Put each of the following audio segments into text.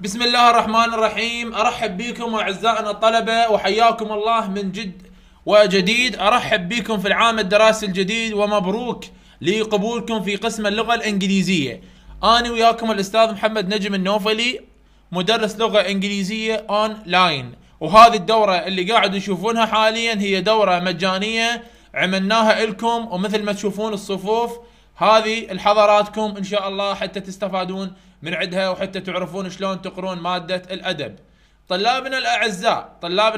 بسم الله الرحمن الرحيم. أرحب بكم أعزائنا الطلبة وحياكم الله من جد وجديد. أرحب بكم في العام الدراسي الجديد ومبروك لقبولكم في قسم اللغة الإنجليزية. أنا وياكم الأستاذ محمد نجم النوفلي مدرس لغة إنجليزية أونلاين، وهذه الدورة اللي قاعد يشوفونها حاليا هي دورة مجانية عملناها لكم، ومثل ما تشوفون الصفوف هذه الحضراتكم إن شاء الله حتى تستفادون من عدها وحتى تعرفون شلون تقرون مادة الأدب. طلابنا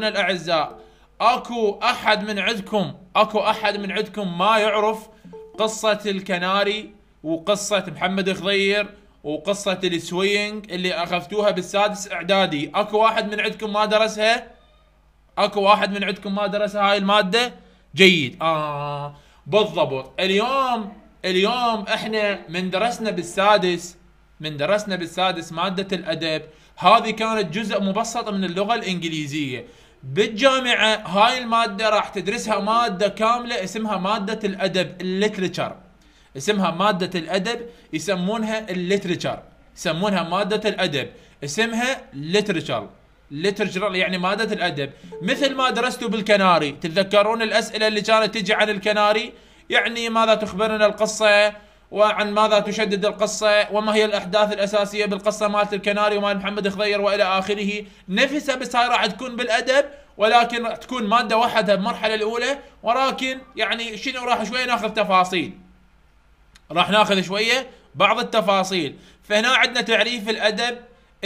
الأعزاء أكو أحد من عندكم ما يعرف قصة الكناري وقصة محمد خضير وقصة السوينج اللي أخذتوها بالسادس إعدادي؟ أكو واحد من عندكم ما درسها هاي المادة؟ جيد، بالضبط. اليوم احنا من درسنا بالسادس مادة الأدب، هذه كانت جزء مبسط من اللغة الإنجليزية. بالجامعة هاي المادة راح تدرسها مادة كاملة اسمها مادة الأدب، الليتريتشر، اسمها مادة الأدب، يسمونها الليتريتشر، يسمونها مادة الأدب، اسمها ليتريتشر يعني مادة الأدب. مثل ما درستوا بالكناري، تتذكرون الأسئلة اللي كانت تجي عن الكناري؟ يعني ماذا تخبرنا القصة، وعن ماذا تشدد القصة، وما هي الأحداث الأساسية بالقصة مالت الكناري ومال محمد خضير وإلى آخره. نفسها بس هاي راح تكون بالأدب، ولكن راح تكون مادة وحدها بالمرحلة الأولى، ولكن يعني شنو راح شوية ناخذ تفاصيل، راح ناخذ شوية بعض التفاصيل. فهنا عندنا تعريف الأدب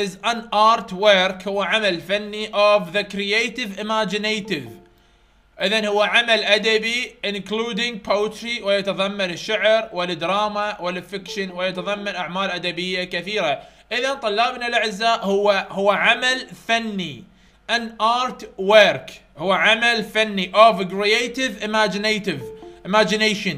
is an art work، هو عمل فني of the creative imaginative، إذن هو عمل أدبي including poetry، ويتضمن الشعر والدراما والفكشن، ويتضمن أعمال أدبية كثيرة. إذن طلابنا الأعزاء هو عمل فني an art work، هو عمل فني of creative imagination،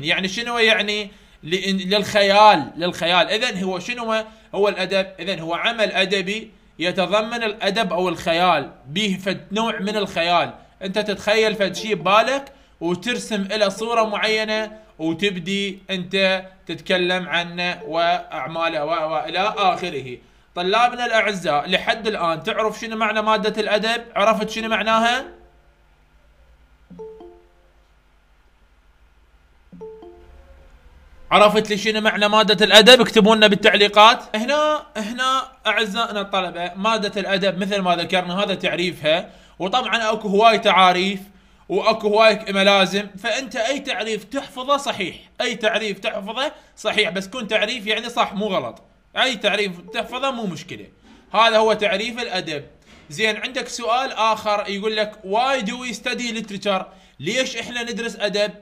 يعني شنو؟ يعني للخيال. إذن هو شنو هو الأدب؟ إذن هو عمل أدبي يتضمن الأدب أو الخيال، به فد نوع من الخيال، انت تتخيل فد شيء ببالك وترسم له صورة معينة وتبدي انت تتكلم عنه واعماله والى اخره. طلابنا الاعزاء لحد الان تعرف شنو معنى مادة الادب؟ عرفت شنو معناها؟ عرفت لي شنو معنى مادة الادب؟ اكتبوا لنا بالتعليقات. هنا اعزائنا الطلبة مادة الادب مثل ما ذكرنا هذا تعريفها، وطبعا اكو هواي تعاريف واكو هواي ملازم، فانت اي تعريف تحفظه صحيح، بس كون تعريف يعني صح مو غلط، اي تعريف تحفظه مو مشكلة. هذا هو تعريف الادب. زين، عندك سؤال اخر يقول لك why do we study literature؟ ليش احنا ندرس ادب؟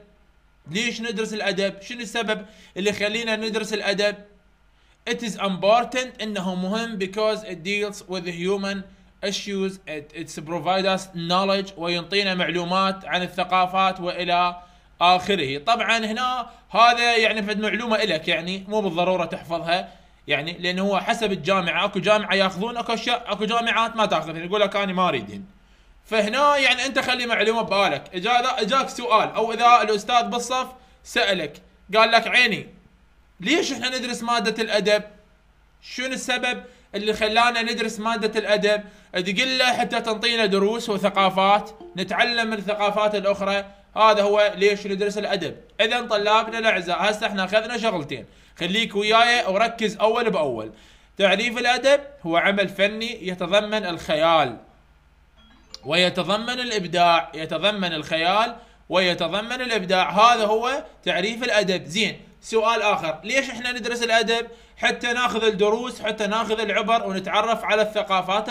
ليش ندرس الادب؟ شنو السبب اللي خلينا ندرس الادب؟ it is important، انه مهم because it deals with the human issues، it provides us knowledge، وينطينا معلومات عن الثقافات والى اخره. طبعا هنا هذا يعني فد معلومه لك، يعني مو بالضروره تحفظها، يعني لانه هو حسب الجامعه، اكو جامعه ياخذون اكو جامعات ما تاخذ، يقول لك انا ما اريدهن. فهنا يعني انت خلي معلومه ببالك، اجاك سؤال او اذا الاستاذ بالصف سالك قال لك عيني ليش احنا ندرس ماده الادب؟ شنو السبب اللي خلانا ندرس مادة الأدب؟ تقول له حتى تنطينا دروس وثقافات، نتعلم من الثقافات الأخرى. هذا هو ليش ندرس الأدب. إذا طلابنا الأعزاء هسه احنا أخذنا شغلتين، خليك وياي وركز أول بأول. تعريف الأدب هو عمل فني يتضمن الخيال ويتضمن الإبداع، هذا هو تعريف الأدب. زين، سؤال آخر، ليش احنا ندرس الأدب؟ حتى ناخذ الدروس، حتى ناخذ العبر ونتعرف على الثقافات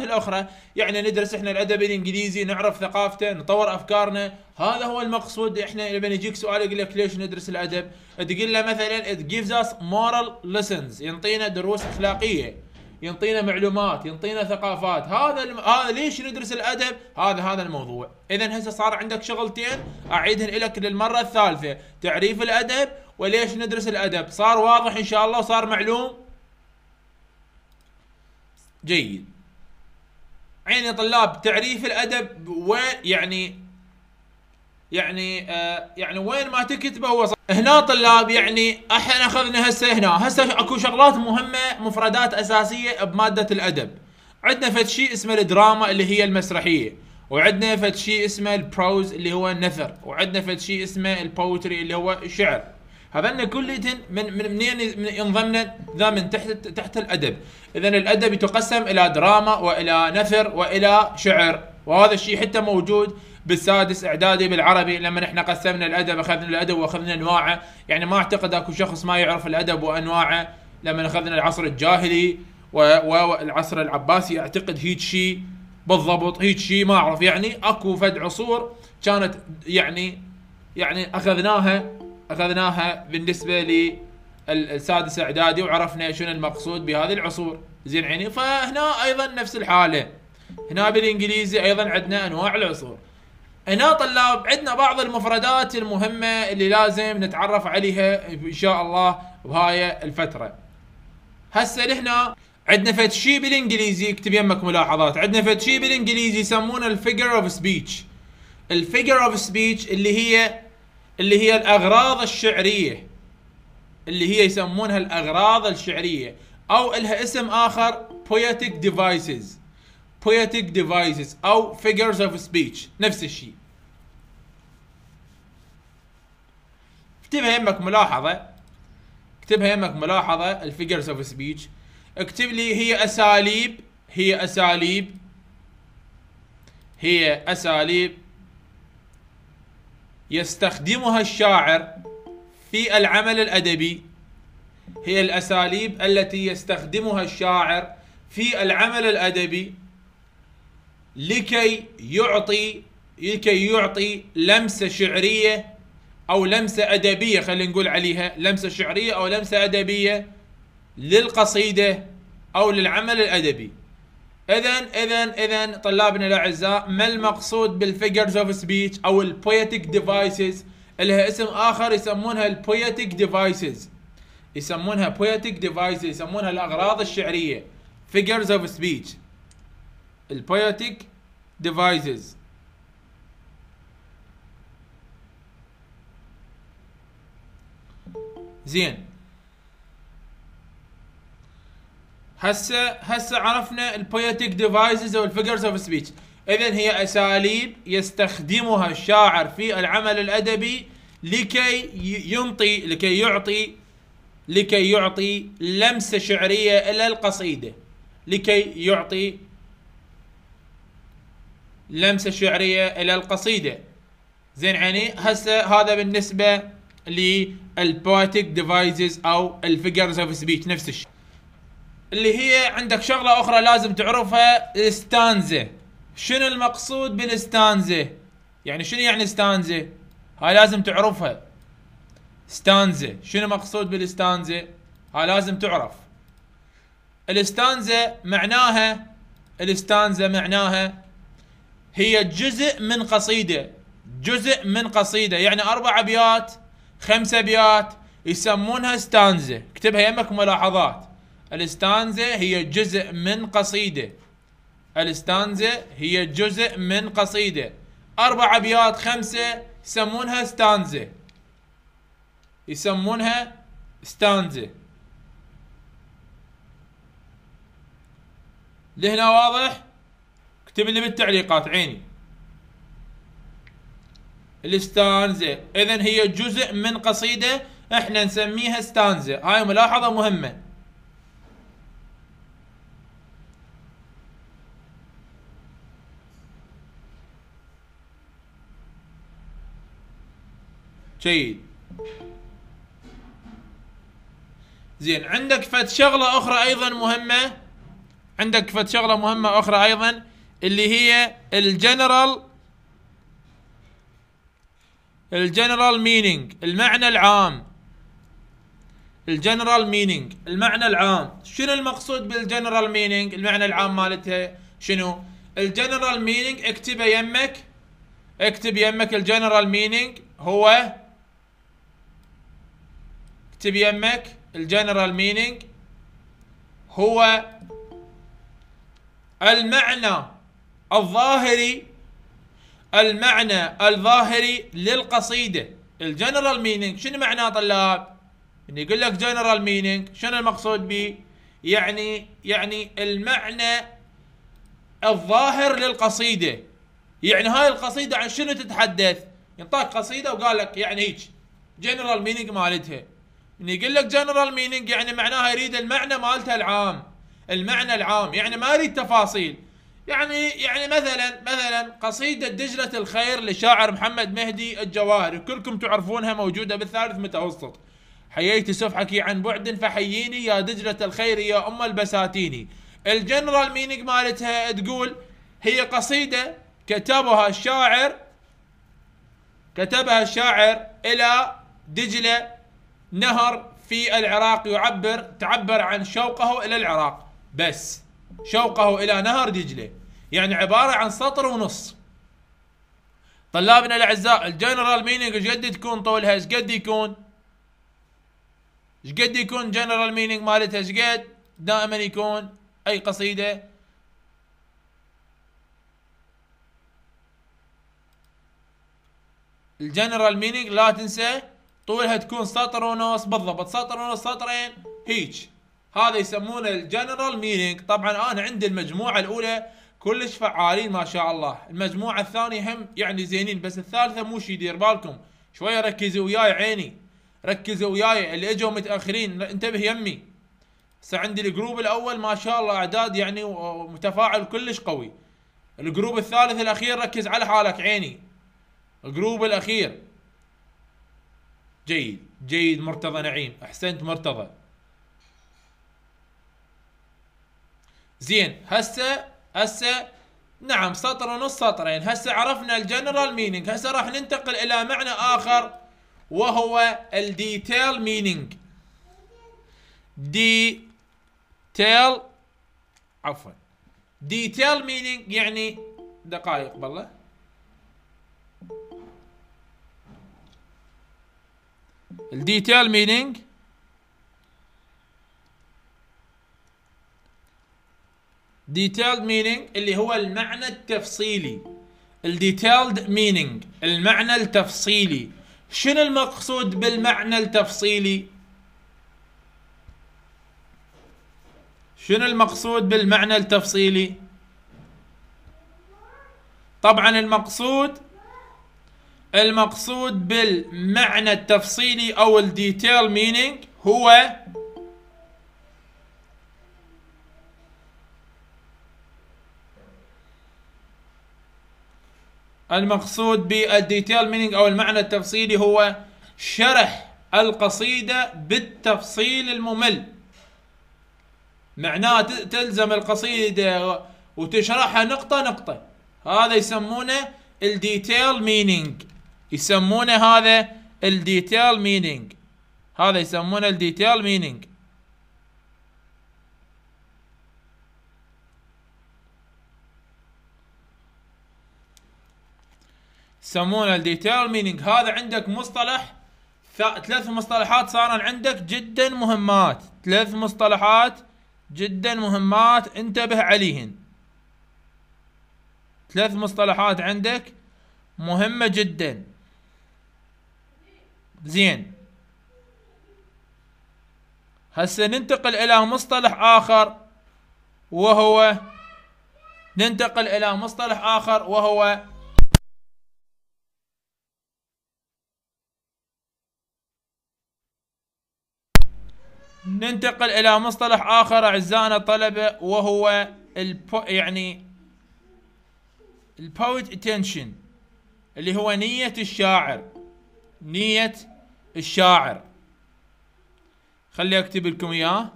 الأخرى، يعني ندرس احنا الأدب الإنجليزي، نعرف ثقافته، نطور أفكارنا، هذا هو المقصود. احنا لما يجيك سؤال يقول لك ليش ندرس الأدب؟ تقول له مثلا it gives us moral lessons، ينطينا دروس أخلاقية، ينطينا معلومات، ينطينا ثقافات. هذا ليش ندرس الادب؟ هذا الموضوع. اذا هسه صار عندك شغلتين اعيدهن لك للمره الثالثه، تعريف الادب وليش ندرس الادب. صار واضح ان شاء الله وصار معلوم؟ جيد. عيني يا طلاب، تعريف الادب وين يعني وين ما تكتبه هو صار. هنا طلاب يعني احنا اخذنا هسه هنا، هسه اكو شغلات مهمه مفردات اساسيه بماده الادب. عندنا فد شيء اسمه الدراما اللي هي المسرحيه، وعندنا فد شيء اسمه البروز اللي هو النثر، وعندنا فد شيء اسمه البوتري اللي هو الشعر. هذن كلهن منين ينضمن ذا من تحت الادب. اذا الادب يتقسم الى دراما والى نثر والى شعر، وهذا الشيء حتى موجود بالسادس اعدادي بالعربي لما احنا قسمنا الادب، اخذنا الادب واخذنا انواعه، يعني ما اعتقد اكو شخص ما يعرف الادب وانواعه. لما اخذنا العصر الجاهلي والعصر العباسي اعتقد هيك شيء بالضبط، هيك شيء ما اعرف، يعني اكو فد عصور كانت يعني اخذناها بالنسبه للسادس اعدادي وعرفنا شنو المقصود بهذه العصور، زين عيني. فهنا ايضا نفس الحاله، هنا بالانجليزي ايضا عندنا انواع العصور. هنا طلاب عندنا بعض المفردات المهمه اللي لازم نتعرف عليها ان شاء الله بهاي الفتره. هسه لهنا عندنا فد شيء بالانجليزي، اكتب يمك ملاحظات، عندنا فد شيء بالانجليزي يسمونه الفيجر اوف سبيتش. الفيجر اوف سبيتش اللي هي الاغراض الشعريه، اللي هي يسمونها الاغراض الشعريه، او لها اسم اخر poetic devices. poetic devices او figures of speech نفس الشيء. اكتبها يمك ملاحظه الفيجرز اوف سبيتش، اكتب لي هي اساليب يستخدمها الشاعر في العمل الادبي، هي الاساليب التي يستخدمها الشاعر في العمل الادبي لكي يعطي لمسة شعرية أو لمسة أدبية، خلينا نقول عليها لمسة شعرية أو لمسة أدبية للقصيدة أو للعمل الأدبي. إذن طلابنا الأعزاء، ما المقصود بالفيجرز اوف سبيتش أو البويتيك ديفايسز؟ لها اسم آخر يسمونها البويتيك ديفايسز، يسمونها الأغراض الشعرية، فيجرز اوف سبيتش البويتيك ديفايسز. زين، هسه عرفنا البويتيك ديفايسز او الفيجرز اوف سبيتش. اذا هي اساليب يستخدمها الشاعر في العمل الادبي لكي يعطي لمسة شعرية الى القصيدة، زين عيني. هسه هذا بالنسبه للبويتيك ديفايسز او الفيجرز اوف سبيتش نفس الشيء. اللي هي عندك شغله اخرى لازم تعرفها، الستانزه. شنو المقصود بالستانزه؟ يعني شنو يعني ستانزه؟ هاي لازم تعرفها. ستانزه شنو المقصود بالستانزه؟ هاي لازم تعرف. الستانزه معناها هي جزء من قصيدة، يعني 4 أبيات 5 أبيات يسمونها ستانزة. اكتبها يمك ملاحظات، الستانزة هي جزء من قصيدة 4 أبيات 5 يسمونها ستانزة. لهنا واضح؟ اكتب لي بالتعليقات عيني. الستانزة اذن هي جزء من قصيدة احنا نسميها ستانزة، هاي ملاحظة مهمة. جيد. زين، عندك فد شغلة اخرى ايضا مهمة، اللي هي الجنرال مينينج، المعنى العام. شنو المقصود بالجنرال مينينج؟ المعنى العام مالتها شنو؟ الجنرال مينينج اكتبه يمك، الجنرال مينينج هو المعنى الظاهري للقصيدة، الجنرال مينينج شنو معناه طلاب؟ إن يقول لك جنرال مينينج شنو المقصود به؟ يعني المعنى الظاهر للقصيدة. يعني هاي القصيدة عن شنو تتحدث؟ ينطاك قصيدة وقال لك يعني هيك جنرال مينينج مالتها. إن يقول لك جنرال مينينج يعني معناها يريد المعنى مالتها العام، المعنى العام، يعني ما يريد تفاصيل. يعني مثلا قصيدة دجلة الخير لشاعر محمد مهدي الجواهري، كلكم تعرفونها، موجودة بالثالث متوسط. حييت سفحك عن بعد فحييني يا دجلة الخير يا أم البساتيني. الجنرال مينينج مالتها تقول هي قصيدة كتبها الشاعر إلى دجلة، نهر في العراق تعبر عن شوقه إلى العراق، بس شوقه إلى نهر دجلة، يعني عبارة عن سطر ونص. طلابنا الأعزاء، الجنرال مينينج ايش قد تكون طولها؟ ايش قد يكون؟ ايش قد يكون جنرال مينينج مالتها؟ ايش قد دائما يكون أي قصيدة؟ الجنرال مينينج لا تنسى طولها تكون سطر ونص بالضبط، سطر ونص، سطرين، هيج. هذا يسمونه الجنرال مينينج. طبعا انا عندي المجموعه الاولى كلش فعالين ما شاء الله، المجموعه الثانيه هم يعني زينين، بس الثالثه مو شي، دير بالكم شويه، ركزوا وياي عيني، ركزوا وياي اللي اجوا متاخرين، انتبه يمي. هسه عندي الجروب الاول ما شاء الله اعداد يعني متفاعل كلش قوي. الجروب الثالث الاخير ركز على حالك عيني، الجروب الاخير. جيد جيد مرتضى نعيم، احسنت مرتضى. زين هسه نعم سطر ونص، سطرين. هسه عرفنا الجنرال مينينج، هسه راح ننتقل الى معنى اخر وهو الديتيل مينينج. ديتيل مينينج يعني دقائق بالله. الديتيل مينينج detailed meaning اللي هو المعنى التفصيلي، الديتيلد meaning المعنى التفصيلي. شنو المقصود بالمعنى التفصيلي؟ شنو المقصود بالمعنى التفصيلي؟ طبعا المقصود بالمعنى التفصيلي او الديتيل meaning هو المقصود بالديتيل مينينج او المعنى التفصيلي هو شرح القصيدة بالتفصيل الممل. معناه تلزم القصيدة وتشرحها نقطة نقطة، هذا يسمونه الديتيل مينينج، يسمونه هذا الديتيل مينينج، هذا يسمونه الديتيل مينينج. يسمونه الديتيل مينينج. هذا عندك مصطلح، ثلاث مصطلحات صارن عندك جدا مهمات، ثلاث مصطلحات جدا مهمات انتبه عليهن، ثلاث مصطلحات عندك مهمة جدا. زين هسه ننتقل الى مصطلح اخر وهو ننتقل إلى مصطلح آخر أعزائنا الطلبة وهو البويت اتنشن اللي هو نية الشاعر، نية الشاعر. خلي أكتب لكم إياه.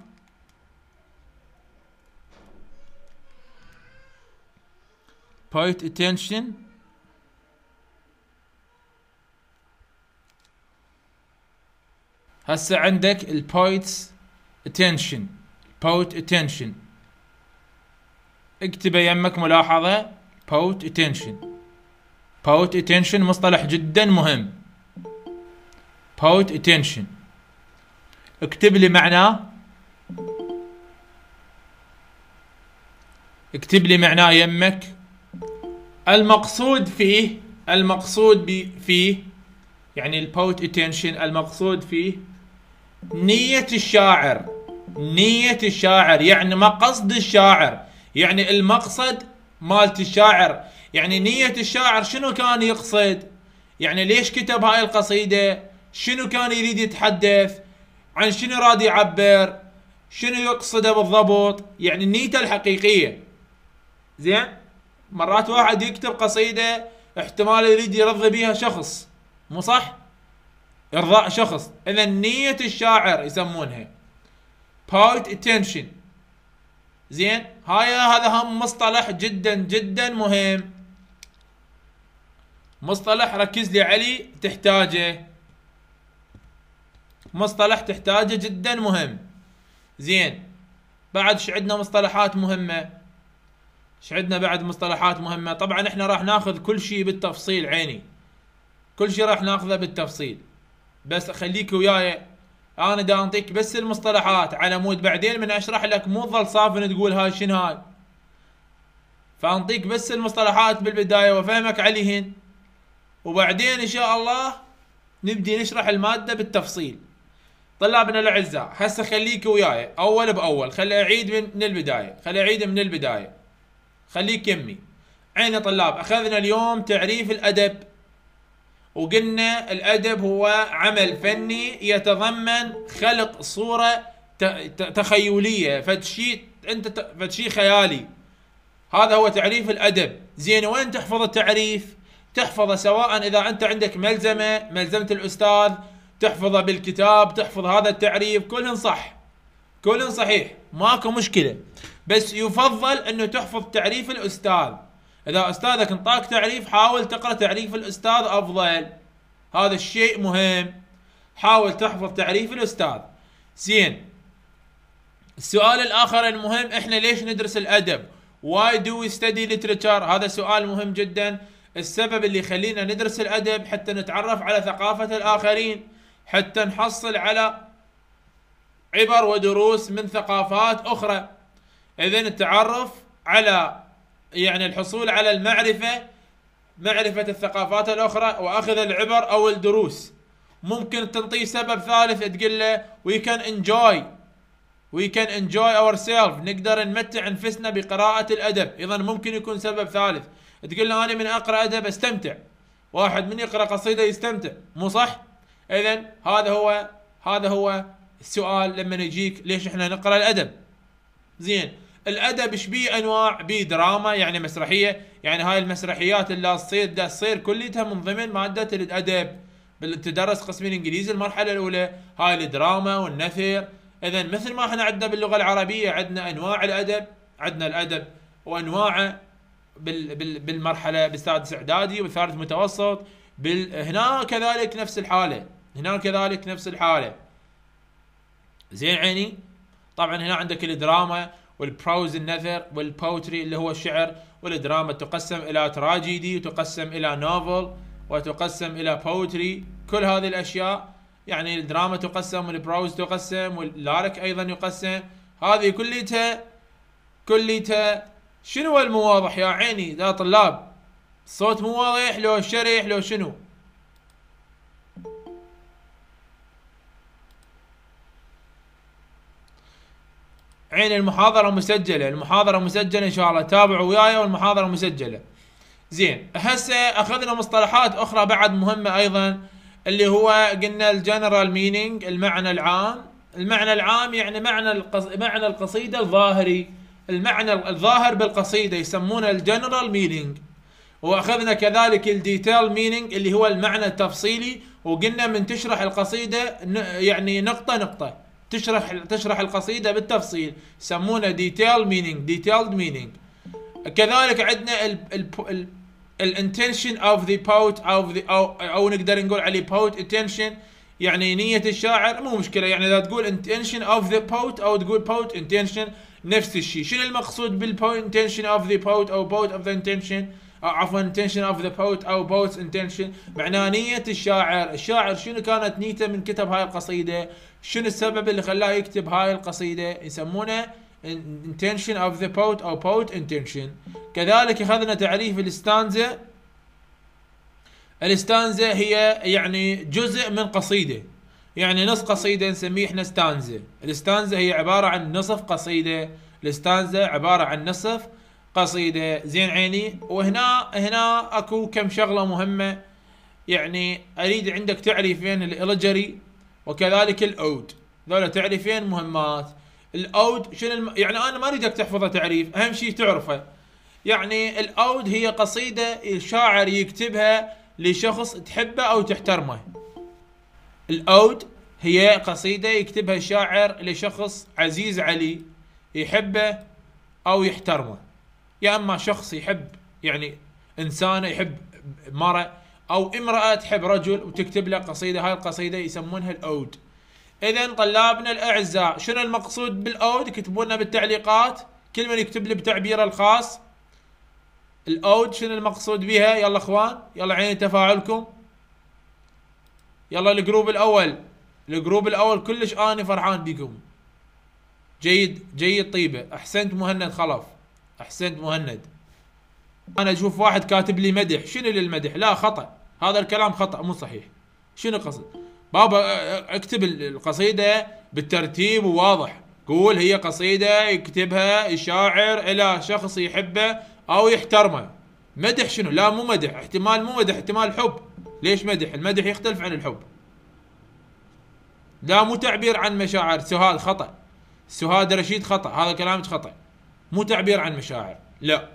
بويت اتنشن هسه عندك البويتس attention، poet attention، اكتبه يمك ملاحظة poet attention. poet attention مصطلح جدا مهم، poet attention. اكتب لي معناه، اكتب لي معناه يمك. المقصود فيه يعني البوت اتنشن المقصود فيه نية الشاعر. نية الشاعر يعني مقصد الشاعر، يعني المقصد مالت الشاعر، يعني نية الشاعر شنو كان يقصد، يعني ليش كتب هاي القصيدة، شنو كان يريد يتحدث عن، شنو راد يعبر، شنو يقصده بالضبط، يعني نيته الحقيقية. زين مرات واحد يكتب قصيدة احتمال يريد يرضي بيها شخص، مو صح؟ ارضاء شخص، اذا نية الشاعر يسمونها poet attention. زين هذا هم مصطلح جدا جدا مهم، مصطلح ركز لي علي تحتاجه، مصطلح تحتاجه جدا مهم. زين بعد شو عندنا مصطلحات مهمة؟ شو عندنا بعد مصطلحات مهمة؟ طبعا احنا راح ناخذ كل شيء بالتفصيل عيني، كل شيء راح ناخذه بالتفصيل، بس خليك وياي انا دا انطيك بس المصطلحات على مود بعدين من اشرح لك، مو تظل صافن تقول هاي شنو هاي، فانطيك بس المصطلحات بالبداية وافهمك عليهن، وبعدين ان شاء الله نبدي نشرح المادة بالتفصيل. طلابنا الاعزاء هسه خليك وياي اول باول، خلي اعيد من البداية، خلي اعيد من البداية، خليك يمي عيني. طلاب اخذنا اليوم تعريف الادب، وقلنا الادب هو عمل فني يتضمن خلق صورة تخيلية، فدشي انت فدشي خيالي، هذا هو تعريف الادب. زين وين تحفظ التعريف؟ تحفظه سواء اذا انت عندك ملزمة، ملزمة الاستاذ، تحفظه بالكتاب، تحفظ هذا التعريف، كلهن صح، كلهن صحيح، ماكو مشكلة، بس يفضل انه تحفظ تعريف الاستاذ. اذا استاذك انطاك تعريف حاول تقرا تعريف الاستاذ افضل، هذا الشيء مهم، حاول تحفظ تعريف الاستاذ. زين السؤال الاخر المهم، احنا ليش ندرس الادب؟ Why do we study literature؟ هذا سؤال مهم جدا. السبب اللي يخلينا ندرس الادب حتى نتعرف على ثقافة الاخرين، حتى نحصل على عبر ودروس من ثقافات اخرى. اذا التعرف على يعني الحصول على المعرفة، معرفة الثقافات الأخرى وأخذ العبر أو الدروس. ممكن تنطيه سبب ثالث تقول له we can enjoy ourselves، نقدر نمتع أنفسنا بقراءة الأدب، إذا ممكن يكون سبب ثالث. تقول له أنا من أقرأ أدب أستمتع، واحد من يقرأ قصيدة يستمتع، مو صح؟ إذا هذا هو السؤال لما يجيك ليش إحنا نقرأ الأدب. زين الادب ايش بيه انواع؟ بيه دراما يعني مسرحيه، يعني هاي المسرحيات اللي تصير كلها من ضمن ماده الادب، بالتدرس قسم الانجليزي المرحله الاولى، هاي الدراما والنثر. اذا مثل ما احنا عندنا باللغه العربيه عندنا انواع الادب، عندنا الادب وانواعه بالمرحله بالسادس اعدادي والثالث متوسط، هنا كذلك نفس الحاله، هنا كذلك نفس الحاله. زين عيني طبعا هنا عندك الدراما والبروز النثر والبوتري اللي هو الشعر، والدراما تقسم الى تراجيدي وتقسم الى نوفل وتقسم الى بوتري، كل هذه الاشياء يعني الدراما تقسم والبروز تقسم واللارك ايضا يقسم، هذه كليتها شنو المواضح يا عيني يا طلاب؟ الصوت مو واضح لو شرح لو شنو؟ عين المحاضرة مسجلة، المحاضرة مسجلة ان شاء الله، تابعوا وياي والمحاضرة مسجلة. زين هسه اخذنا مصطلحات اخرى بعد مهمة ايضا، اللي هو قلنا الجنرال مينينج، المعنى العام. المعنى العام يعني معنى القصيدة الظاهري، المعنى الظاهر بالقصيدة يسمونه الجنرال مينينج. واخذنا كذلك الديتيل مينينج اللي هو المعنى التفصيلي، وقلنا من تشرح القصيدة يعني نقطة نقطة، تشرح القصيدة بالتفصيل يسمونه ديتيل مينينج، ديتيلد مينينج. كذلك عندنا الانتنشن اوف ذا بوت او نقدر نقول عليه بوت انتنشن، يعني نية الشاعر، مو مشكلة يعني اذا تقول انتنشن اوف ذا بوت او تقول بوت انتنشن نفس الشيء. شنو المقصود بالبوت انتنشن اوف ذا بوت او بوت اوف ذا انتنشن، عفوا انتنشن اوف ذا بوت او بوتس انتنشن، معناه نية الشاعر، الشاعر شنو كانت نيته من كتب هاي القصيدة، شنو السبب اللي خلاه يكتب هاي القصيدة، يسمونه intention of the poet أو poet intention. كذلك أخذنا تعريف الستانزا، الاستانزة هي يعني جزء من قصيدة، يعني نص قصيدة نسميه احنا استانزة. الاستانزة هي عبارة عن نصف قصيدة، الاستانزة عبارة عن نصف قصيدة. زين عيني، وهنا اكو كم شغلة مهمة يعني اريد عندك تعرفين الالجري وكذلك الاود، ذولا تعرفين مهمات. الاود شنو؟ يعني انا ما اريدك تحفظه تعريف، اهم شيء تعرفه. يعني الاود هي قصيدة الشاعر يكتبها لشخص تحبه او تحترمه. الاود هي قصيدة يكتبها الشاعر لشخص عزيز عليه يحبه او يحترمه، يا اما شخص يحب يعني انسان يحب مرأة، او امرأة تحب رجل وتكتب له قصيدة، هاي القصيدة يسمونها الاود. اذا طلابنا الاعزاء شنو المقصود بالاود؟ كتبوا لنا بالتعليقات، كل من يكتب لي بتعبيره الخاص الاود شنو المقصود بها. يلا اخوان، يلا عيني تفاعلكم. يلا الجروب الاول، الجروب الاول كلش انا فرحان بكم. جيد جيد، طيبة، احسنت مهند خلف، احسنت مهند. انا اشوف واحد كاتب لي مدح، شنو للمدح؟ لا خطأ، هذا الكلام خطأ مو صحيح. شنو قصد؟ بابا اكتب القصيدة بالترتيب وواضح، قول هي قصيدة يكتبها الشاعر الى شخص يحبه او يحترمه. مدح شنو؟ لا مو مدح، احتمال مو مدح، احتمال حب. ليش مدح؟ المدح يختلف عن الحب. لا مو تعبير عن مشاعر. سهاد خطأ، سهاد رشيد خطأ، هذا كلامك خطأ، مو تعبير عن مشاعر. لا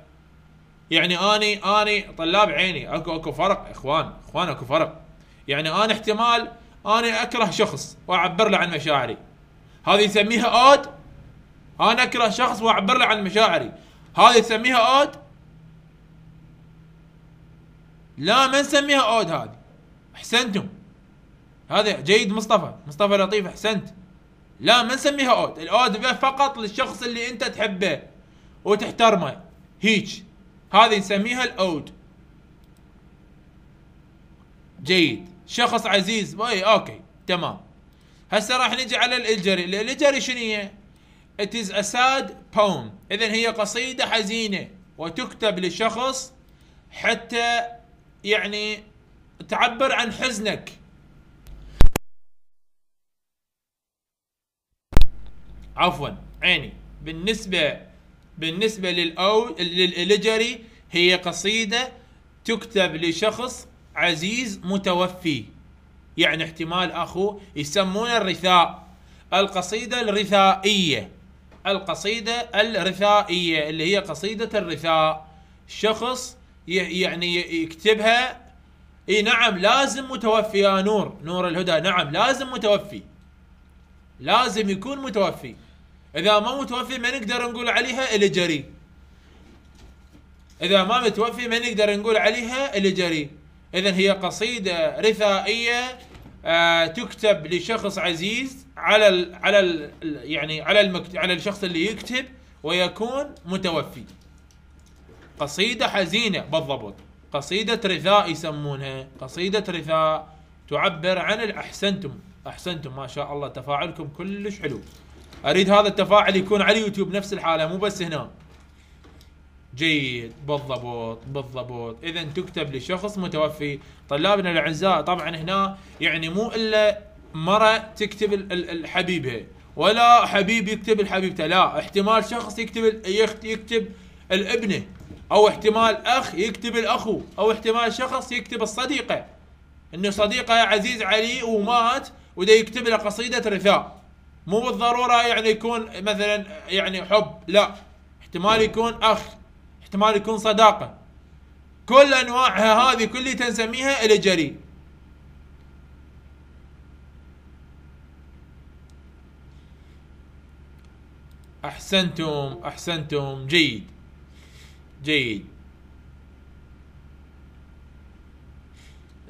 يعني اني طلاب عيني اكو فرق اخوان اكو فرق. يعني انا احتمال انا اكره شخص واعبر له عن مشاعري، هذه يسميها اود. انا اكره شخص واعبر له عن مشاعري، هذه يسميها اود؟ لا ما نسميها اود هذه. احسنتم، هذا جيد. مصطفى لطيف احسنت. لا ما نسميها اود، الاود فقط للشخص اللي انت تحبه وتحترمه هيج، هذه نسميها الاود. جيد، شخص عزيز، اي اوكي تمام. هسه راح نجي على الالجري. الالجري شنية؟ It is a sad poem. اذا هي قصيدة حزينة وتكتب لشخص حتى يعني تعبر عن حزنك. عفوا عيني، بالنسبة للإلجري هي قصيدة تكتب لشخص عزيز متوفي، يعني احتمال اخوه. يسمون الرثاء، القصيدة الرثائية، القصيدة الرثائية اللي هي قصيدة الرثاء، شخص يعني يكتبها. اي نعم لازم متوفي يا نور الهدى، نعم لازم متوفي، لازم يكون متوفي. اذا ما متوفي ما نقدر نقول عليها الجري، اذا ما متوفي ما نقدر نقول عليها الجري. اذا هي قصيدة رثائية تكتب لشخص عزيز على ال على ال يعني على على الشخص اللي يكتب ويكون متوفي. قصيدة حزينة بالضبط، قصيدة رثاء يسمونها، قصيدة رثاء تعبر عن احسنتم ما شاء الله، تفاعلكم كلش حلو. اريد هذا التفاعل يكون على يوتيوب نفس الحالة، مو بس هنا. جيد بالضبط. اذا تكتب لشخص متوفي. طلابنا الاعزاء طبعا هنا يعني مو الا مرة تكتب الحبيبة، ولا حبيب يكتب الحبيبته، لا احتمال شخص يكتب الابنة، او احتمال اخ يكتب الاخو، او احتمال شخص يكتب الصديقة، انه صديقة عزيز علي ومات وده يكتب له قصيدة رثاء. مو بالضرورة يعني يكون مثلا يعني حب، لا احتمال يكون اخ، احتمال يكون صداقة. كل انواعها هذه كلها تنسميها الجري. احسنتم جيد.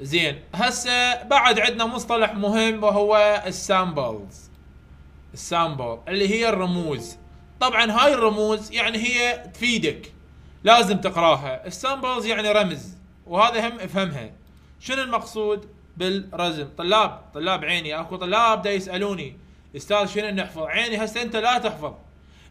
زين هسه بعد عندنا مصطلح مهم وهو السامبلز، السامبل اللي هي الرموز. طبعا هاي الرموز يعني هي تفيدك، لازم تقراها. السامبلز يعني رمز، وهذا هم افهمها شنو المقصود بالرزم. طلاب عيني اكو طلاب دا يسالوني استاذ شنو نحفظ؟ عيني هسه انت لا تحفظ،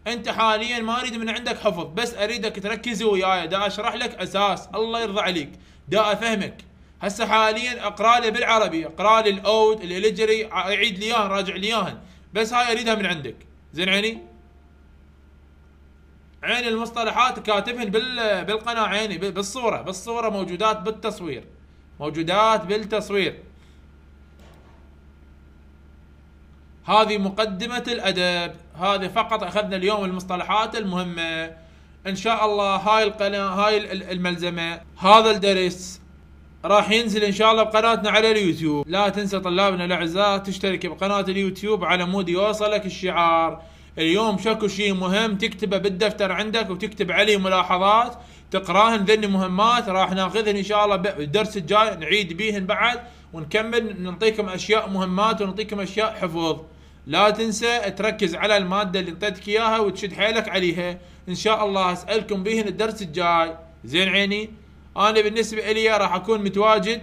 انت حاليا ما اريد من عندك حفظ، بس اريدك تركز وياي، دا اشرح لك اساس، الله يرضى عليك، دا افهمك. هسه حاليا اقرا له بالعربي، اقرا له الاود الالجري، عيد لي اياها، راجع لي اياها، بس هاي اريدها من عندك. زين عيني؟ عين المصطلحات كاتبهن بالقناه، عيني بالصوره، بالصوره موجودات بالتصوير، موجودات بالتصوير. هذه مقدمة الأدب، هذه فقط أخذنا اليوم المصطلحات المهمة. إن شاء الله هاي القناة، هاي الملزمة، هذا الدرس راح ينزل إن شاء الله بقناتنا على اليوتيوب. لا تنسى طلابنا الأعزاء تشترك بقناة اليوتيوب على مود يوصلك الشعار. اليوم شكو شيء مهم تكتبه بالدفتر عندك وتكتب عليه ملاحظات، تقراهن ذني مهمات راح ناخذهن إن شاء الله بالدرس الجاي، نعيد بيهن بعد ونكمل، نعطيكم أشياء مهمات ونعطيكم أشياء حفظ. لا تنسى تركز على المادة اللي انطيتك اياها وتشد حيلك عليها، ان شاء الله اسألكم بهن الدرس الجاي. زين عيني؟ انا بالنسبة الي راح اكون متواجد.